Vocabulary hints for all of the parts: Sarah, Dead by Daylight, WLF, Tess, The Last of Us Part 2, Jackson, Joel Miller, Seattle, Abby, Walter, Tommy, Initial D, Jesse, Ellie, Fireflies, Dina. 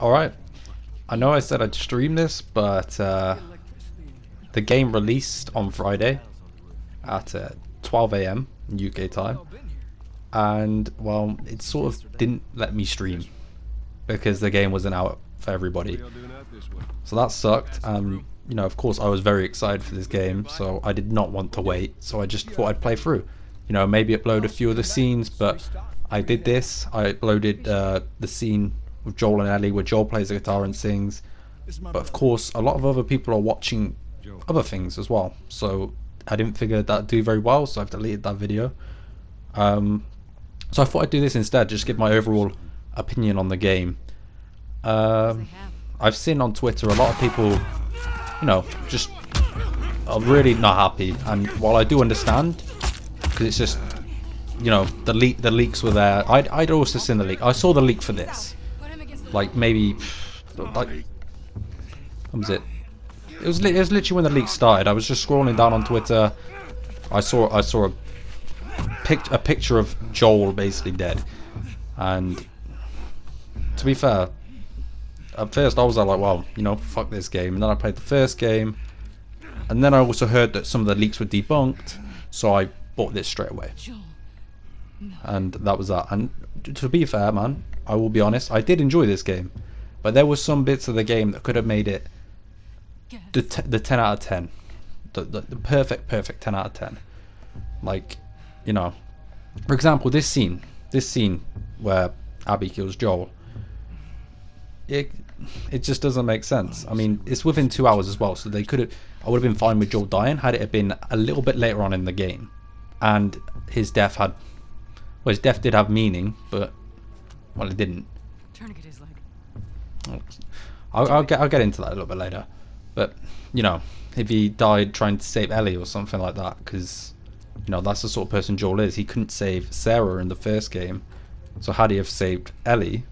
Alright, I know I said I'd stream this, but the game released on Friday at 12 AM UK time, and well, it sort of didn't let me stream because the game wasn't out for everybody, so that sucked. And you know, of course I was very excited for this game, so I did not want to wait, so I just thought I'd play through, you know, maybe upload a few of the scenes. But I did this. I uploaded the scene with Joel and Ellie where Joel plays the guitar and sings, but of course a lot of other people are watching other things as well, so I didn't figure that'd do very well, so I've deleted that video. So I thought I'd do this instead, just give my overall opinion on the game. I've seen on Twitter a lot of people, you know, just are really not happy, and while I do understand, because it's just, you know, the leaks were there. I'd also seen the leak. I saw the leak for this, like maybe, like, what was it? It was literally when the leak started. I was just scrolling down on Twitter. I saw a picture of Joel basically dead, and to be fair, at first I was like, well, you know, fuck this game. And then I played the first game, and then I also heard that some of the leaks were debunked, so I bought this straight away. And that was that. And to be fair, man, I will be honest, I did enjoy this game, but there were some bits of the game that could have made it the 10 out of 10, the perfect 10 out of 10. Like, you know, for example, this scene where Abby kills Joel, it just doesn't make sense. I mean, it's within 2 hours as well, so they could have, I would have been fine with Joel dying had it been a little bit later on in the game, and his death had, well, his death did have meaning, but well, it didn't. I'll get into that a little bit later. But, you know, if he died trying to save Ellie or something like that, because, you know, that's the sort of person Joel is. He couldn't save Sarah in the first game, so had he have saved Ellie,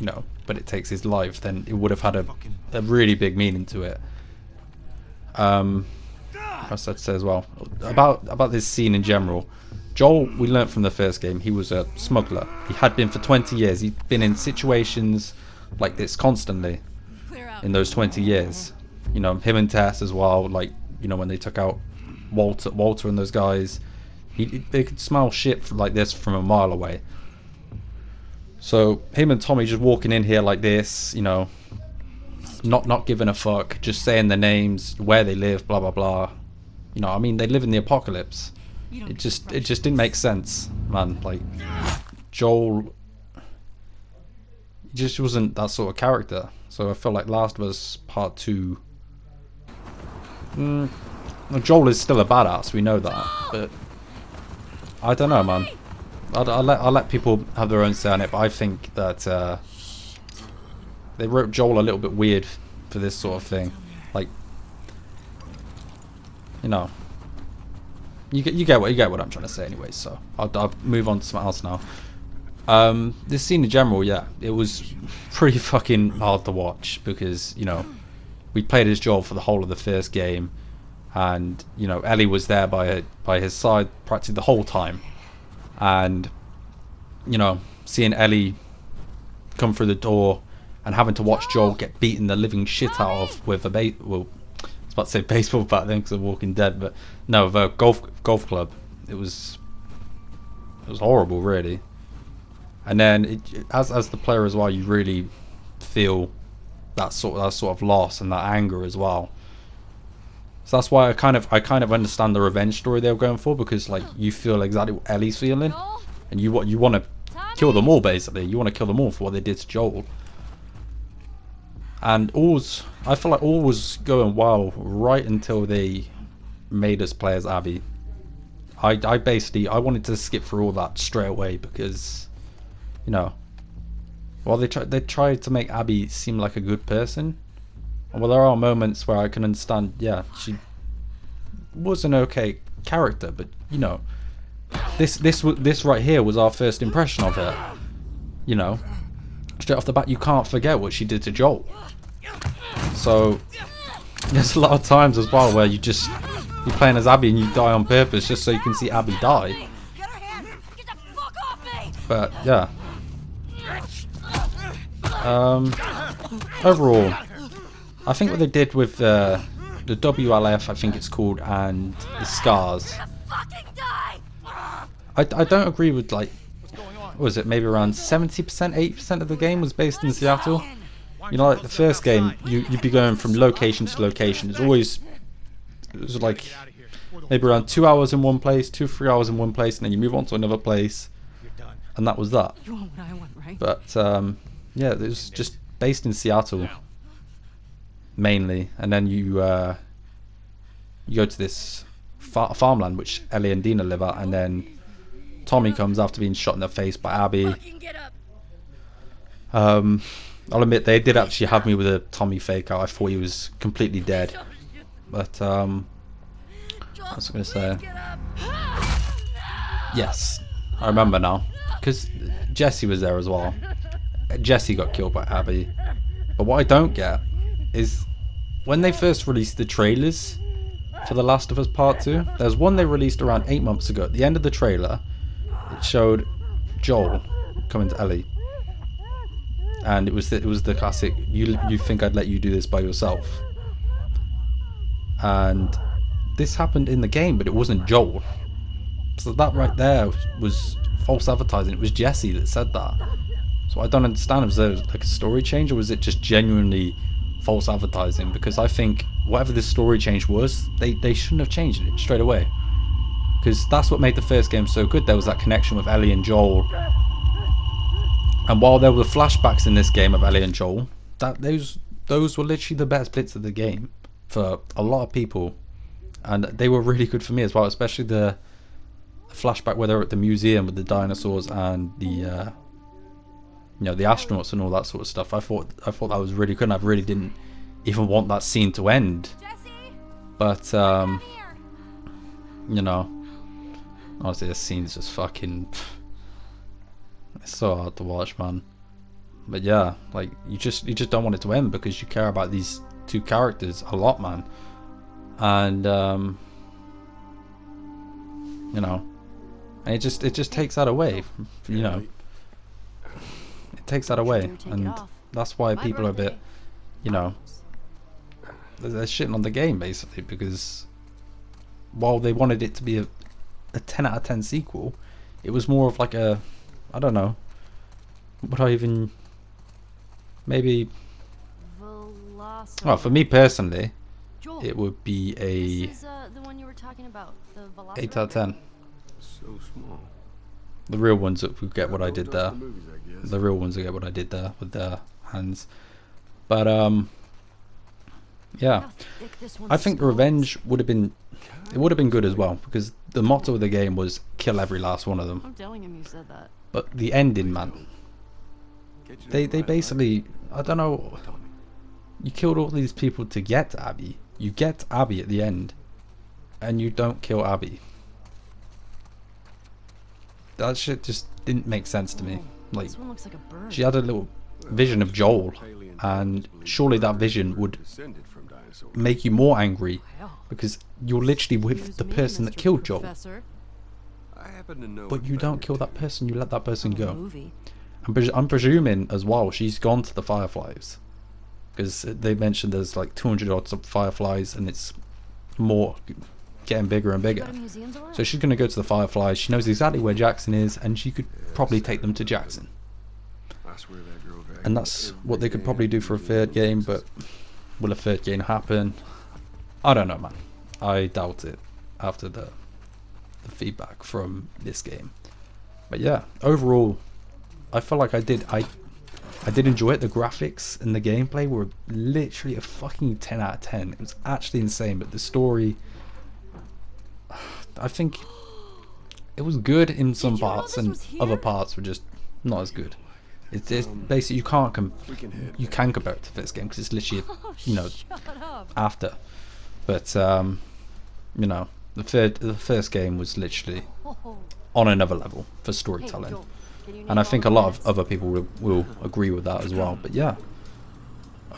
you know, but it takes his life, then it would have had a really big meaning to it. That's what I'd say as well. About this scene in general, Joel, we learnt from the first game, he was a smuggler. He had been for 20 years. He'd been in situations like this constantly in those 20 years. You know, him and Tess as well, like, you know, when they took out Walter and those guys, they could smell shit like this from a mile away. So him and Tommy just walking in here like this, you know, not giving a fuck, just saying their names, where they live, blah blah blah. You know, I mean, they live in the apocalypse. It just didn't make sense, man. Like, Joel just wasn't that sort of character. So I feel like Last of Us Part 2. Joel is still a badass, we know that, but I don't know, man. I'll let people have their own say on it, but I think that they wrote Joel a little bit weird for this sort of thing. Like, you know, you get what I'm trying to say, anyway. So I'll move on to something else now. This scene in general, yeah, it was pretty fucking hard to watch because, you know, we played as Joel for the whole of the first game. And, you know, Ellie was there by his side practically the whole time. And, you know, seeing Ellie come through the door and having to watch Joel get beaten the living shit out of with well, I was about to say baseball bat then because of Walking Dead, but no, with a golf club. It was horrible, really. And then, as the player as well, you really feel that sort of loss and that anger as well. So that's why I kind of understand the revenge story they were going for, because, like, you feel exactly what Ellie's feeling, and you want to kill them all, basically. You want to kill them all for what they did to Joel. And I feel like all was going well right until they made us play as Abby. I wanted to skip through all that straight away because, you know, well, they tried to make Abby seem like a good person. Well, there are moments where I can understand, yeah, she was an okay character, but, you know, this right here was our first impression of her. You know, straight off the bat, you can't forget what she did to Joel. So there's a lot of times as well where you're playing as Abby and you die on purpose just so you can see Abby die. But yeah. overall, I think what they did with the WLF, I think it's called, and the Scars. I don't agree with, like, what was it, maybe around 70%, 80% of the game was based in Seattle. You know, like the first game, you'd be going from location to location. It was like maybe around 2 hours in one place, 2-3 hours in one place, and then you move on to another place, and that was that. But yeah, it was just based in Seattle mainly, and then you you go to this farmland which Ellie and Dina live at, and then Tommy comes after being shot in the face by Abby. I'll admit they did actually have me with a Tommy fake out. I thought he was completely dead. But what's I gonna say? Yes, I remember now, because Jesse was there as well. Jesse got killed by Abby. But what I don't get is when they first released the trailers for The Last of Us Part 2, there's one they released around 8 months ago. At the end of the trailer, it showed Joel coming to Ellie, and it was the classic you think I'd let you do this by yourself. And this happened in the game, but it wasn't Joel, so that right there was false advertising. It was Jesse that said that. So I don't understand, was there like a story change, or was it just genuinely false advertising? Because I think whatever this story change was, they shouldn't have changed it straight away, because that's what made the first game so good. There was that connection with Ellie and Joel, and while there were flashbacks in this game of Ellie and Joel, that those were literally the best bits of the game for a lot of people, and they were really good for me as well, especially the flashback where they were at the museum with the dinosaurs and the you know, the astronauts and all that sort of stuff. I thought that was really good, and I really didn't even want that scene to end. But you know, honestly, this scene's just fucking, it's so hard to watch, man. But yeah, like you just don't want it to end, because you care about these two characters a lot, man. And you know, and it just takes that away, you know. It takes that away, and that's why people are a bit, you know, they're shitting on the game basically, because while they wanted it to be a 10 out of 10 sequel, it was more of like a, I don't know, would I even, maybe, well, for me personally, it would be a 8 out of 10. So small. The real ones that would get what I did there. The real ones that get what I did there with their hands. But yeah, I think Revenge would have been, it would have been good as well, because the motto of the game was kill every last one of them. I'm telling him you said that. But the ending, man, they basically, I don't know, you killed all these people to get Abby. You get Abby at the end, and you don't kill Abby. That shit just didn't make sense to me. Like, she had a little vision of Joel, and surely that vision would make you more angry, because you're literally with the person that killed Joel. But you don't kill that person, you let that person go. And I'm presuming as well she's gone to the Fireflies, because they mentioned there's like 200 odds of Fireflies, and it's more getting bigger and bigger. So she's going to go to the Fireflies. She knows exactly where Jackson is, and she could probably take them to Jackson. And that's what they could probably do for a third game, but will a third game happen? I don't know, man. I doubt it after the feedback from this game. But yeah, overall, I feel like I did enjoy it. The graphics and the gameplay were literally a fucking 10 out of 10. It was actually insane, but the story, I think it was good in some parts, and other parts were just not as good. It's basically, you can compare it to this game, because it's literally, you know, after. But you know, the first game was literally on another level for storytelling, and I think a lot of other people will agree with that as well. But yeah,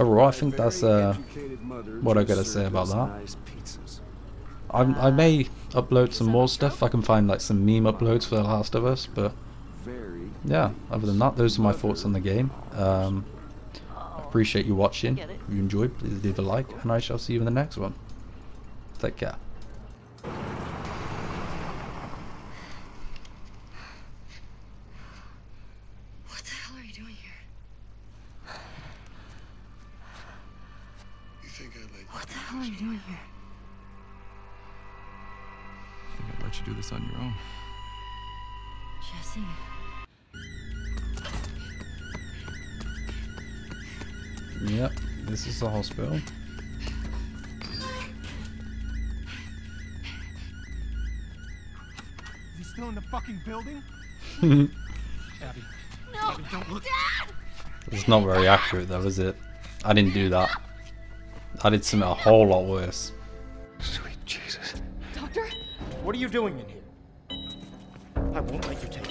overall, I think that's what I gotta say about that. I may upload some more stuff. I can find like some meme uploads for The Last of Us, but yeah, other than that, those are my thoughts on the game. I appreciate you watching. If you enjoyed, please leave a like, and I shall see you in the next one. Take care. What the hell are you doing here? You think I let you I think I'd let you do this on your own. Jesse. Yep, this is the hospital. Is he still in the fucking building? Abby. No. Abby, don't look. It's not very accurate though, is it? I didn't do that. I did something a whole lot worse. Sweet Jesus. Doctor? What are you doing in here? I won't let you take